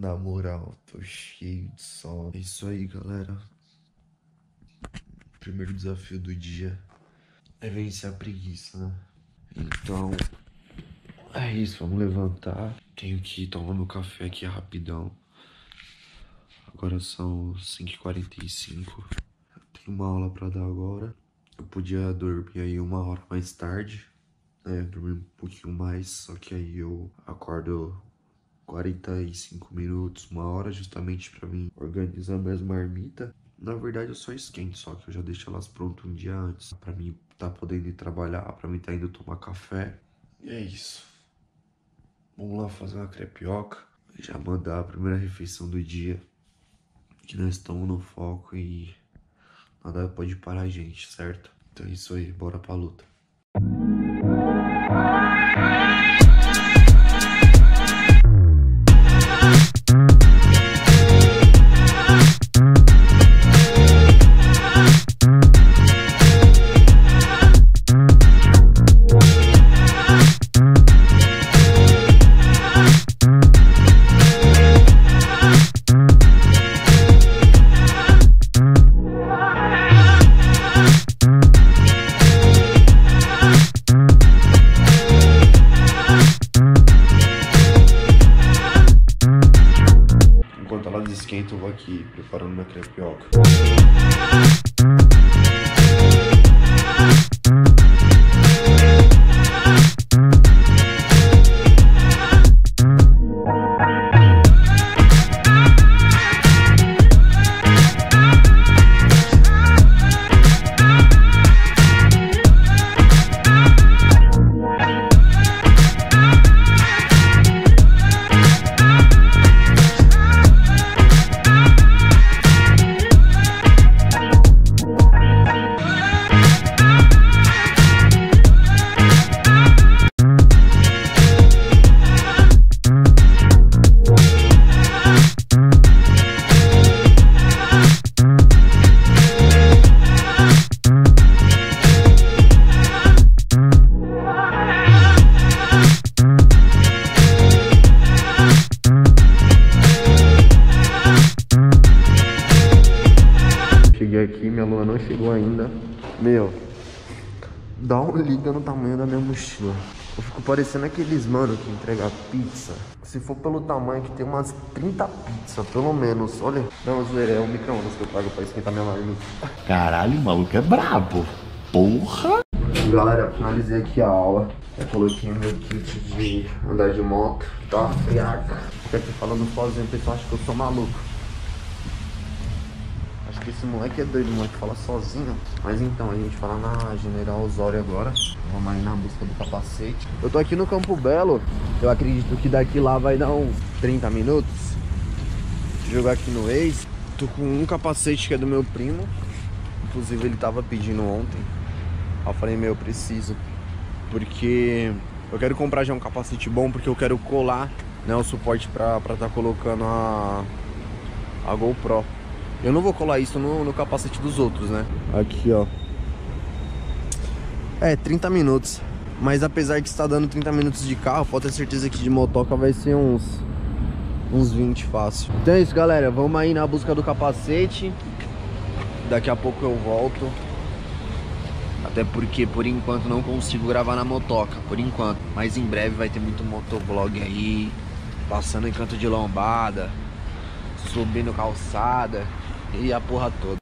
Na moral, tô cheio de sono. É isso aí, galera. O primeiro desafio do dia é vencer a preguiça, né? Então, é isso. Vamos levantar. Tenho que tomar meu café aqui rapidão. Agora são 5h45. Eu tenho uma aula pra dar agora. Eu podia dormir aí 1 hora mais tarde, né? Dormir um pouquinho mais, só que aí eu acordo 45 minutos, 1 hora, justamente pra mim organizar minhas marmitas. Na verdade eu só esquento, só que eu já deixo elas prontas um dia antes, pra mim tá podendo ir trabalhar, pra mim tá indo tomar café. E é isso. Vamos lá fazer uma crepioca, já mandar a primeira refeição do dia, que nós estamos no foco e nada pode parar a gente, certo? Então é isso aí, bora pra luta. Esquenta, eu vou aqui preparando minha crepioca. Aqui, minha lua não chegou ainda. Meu, dá uma liga no tamanho da minha mochila. Eu fico parecendo aqueles mano que entrega pizza. Se for pelo tamanho que tem umas 30 pizzas, pelo menos. Olha, não, é um micro-ondas que eu pago pra esquentar minha marmita. Caralho, o maluco é brabo. Porra! Galera, finalizei aqui a aula. Eu coloquei meu kit de andar de moto. Tá friaca. Fica aqui falando sozinho, o pessoal acha que eu sou maluco. Acho que esse moleque é doido, moleque fala sozinho. Mas então, a gente vai lá na General Osório agora. Vamos aí na busca do capacete. Eu tô aqui no Campo Belo. Eu acredito que daqui lá vai dar uns 30 minutos. Vou jogar aqui no Waze. Tô com um capacete que é do meu primo. Inclusive ele tava pedindo ontem. Aí eu falei, meu, eu preciso. Porque eu quero comprar já um capacete bom, porque eu quero colar, né, o suporte pra tá colocando a GoPro. Eu não vou colar isso no capacete dos outros, né? Aqui, ó. É, 30 minutos. Mas apesar que está dando 30 minutos de carro, pode ter certeza que de motoca vai ser uns 20 fácil. Então é isso, galera. Vamos aí na busca do capacete. Daqui a pouco eu volto. Até porque, por enquanto, não consigo gravar na motoca. Por enquanto. Mas em breve vai ter muito motovlog aí. Passando em canto de lombada. Subindo calçada. E a porra toda.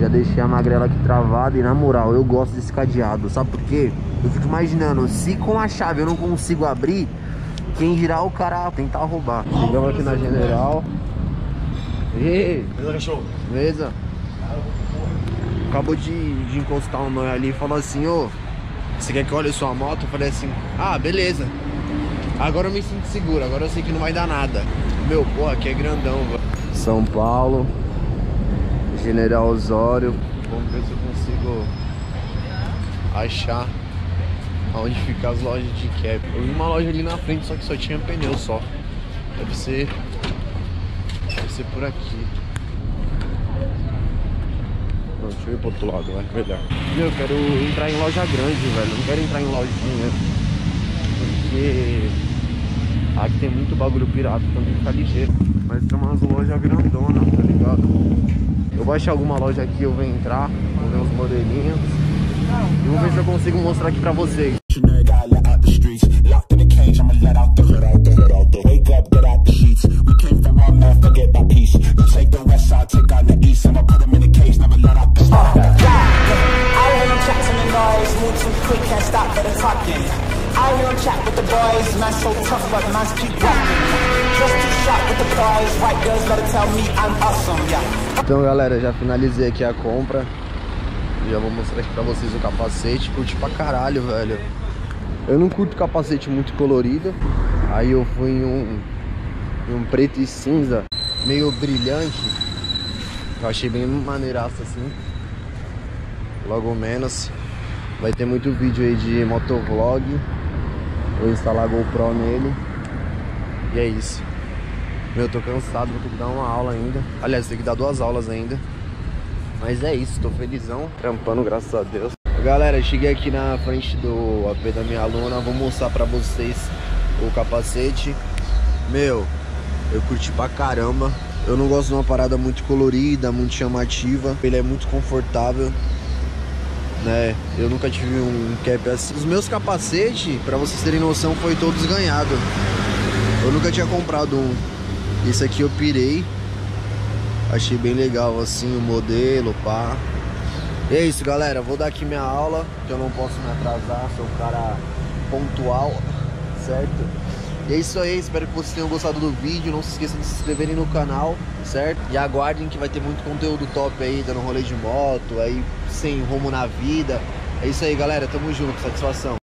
Já deixei a magrela aqui travada. E na moral, eu gosto desse cadeado. Sabe por quê? Eu fico imaginando, se com a chave eu não consigo abrir, quem dirá o cara tentar roubar. Chegamos aqui na General. Ei, beleza, cachorro? Beleza? Acabou de encostar um nó ali e falou assim, ô, você quer que eu olhe sua moto? Eu falei assim, ah, beleza. Agora eu me sinto seguro, agora eu sei que não vai dar nada. Meu, porra, aqui é grandão, velho. São Paulo, General Osório. Vamos ver se eu consigo achar onde fica as lojas de cap. Eu vi uma loja ali na frente, só que só tinha pneu só. Deve ser por aqui. Não, deixa eu ir pro outro lado, vai melhor. Meu, eu quero entrar em loja grande, velho. Não quero entrar em lojinha, porque aqui tem muito bagulho pirata, então tem que ficar ligeiro. Parece que tem umas lojas grandonas, tá ligado? Eu vou achar alguma loja aqui, eu vou entrar, vou ver uns modelinhos e vou ver se eu consigo mostrar aqui pra vocês. Então galera, já finalizei aqui a compra. Já vou mostrar aqui pra vocês o capacete. Curti pra caralho, velho. Eu não curto capacete muito colorido. Aí eu fui em um preto e cinza, meio brilhante. Eu achei bem maneiraço assim. Logo menos vai ter muito vídeo aí de motovlog. Vou instalar a GoPro nele. E é isso. Meu, eu tô cansado, vou ter que dar uma aula ainda. Aliás, eu tenho que dar 2 aulas ainda. Mas é isso, tô felizão. Trampando, graças a Deus. Galera, cheguei aqui na frente do AP da minha aluna. Vou mostrar pra vocês o capacete. Meu, eu curti pra caramba. Eu não gosto de uma parada muito colorida, muito chamativa. Ele é muito confortável, né? Eu nunca tive um cap assim. Os meus capacetes, pra vocês terem noção, foi todos ganhado. Eu nunca tinha comprado um. Esse aqui eu pirei. Achei bem legal assim o modelo, pá. E é isso, galera, vou dar aqui minha aula, que eu não posso me atrasar, sou um cara pontual, certo? E é isso aí, espero que vocês tenham gostado do vídeo. Não se esqueçam de se inscreverem no canal, certo? E aguardem que vai ter muito conteúdo top aí, dando rolê de moto, aí sem rumo na vida. É isso aí, galera, tamo junto, satisfação.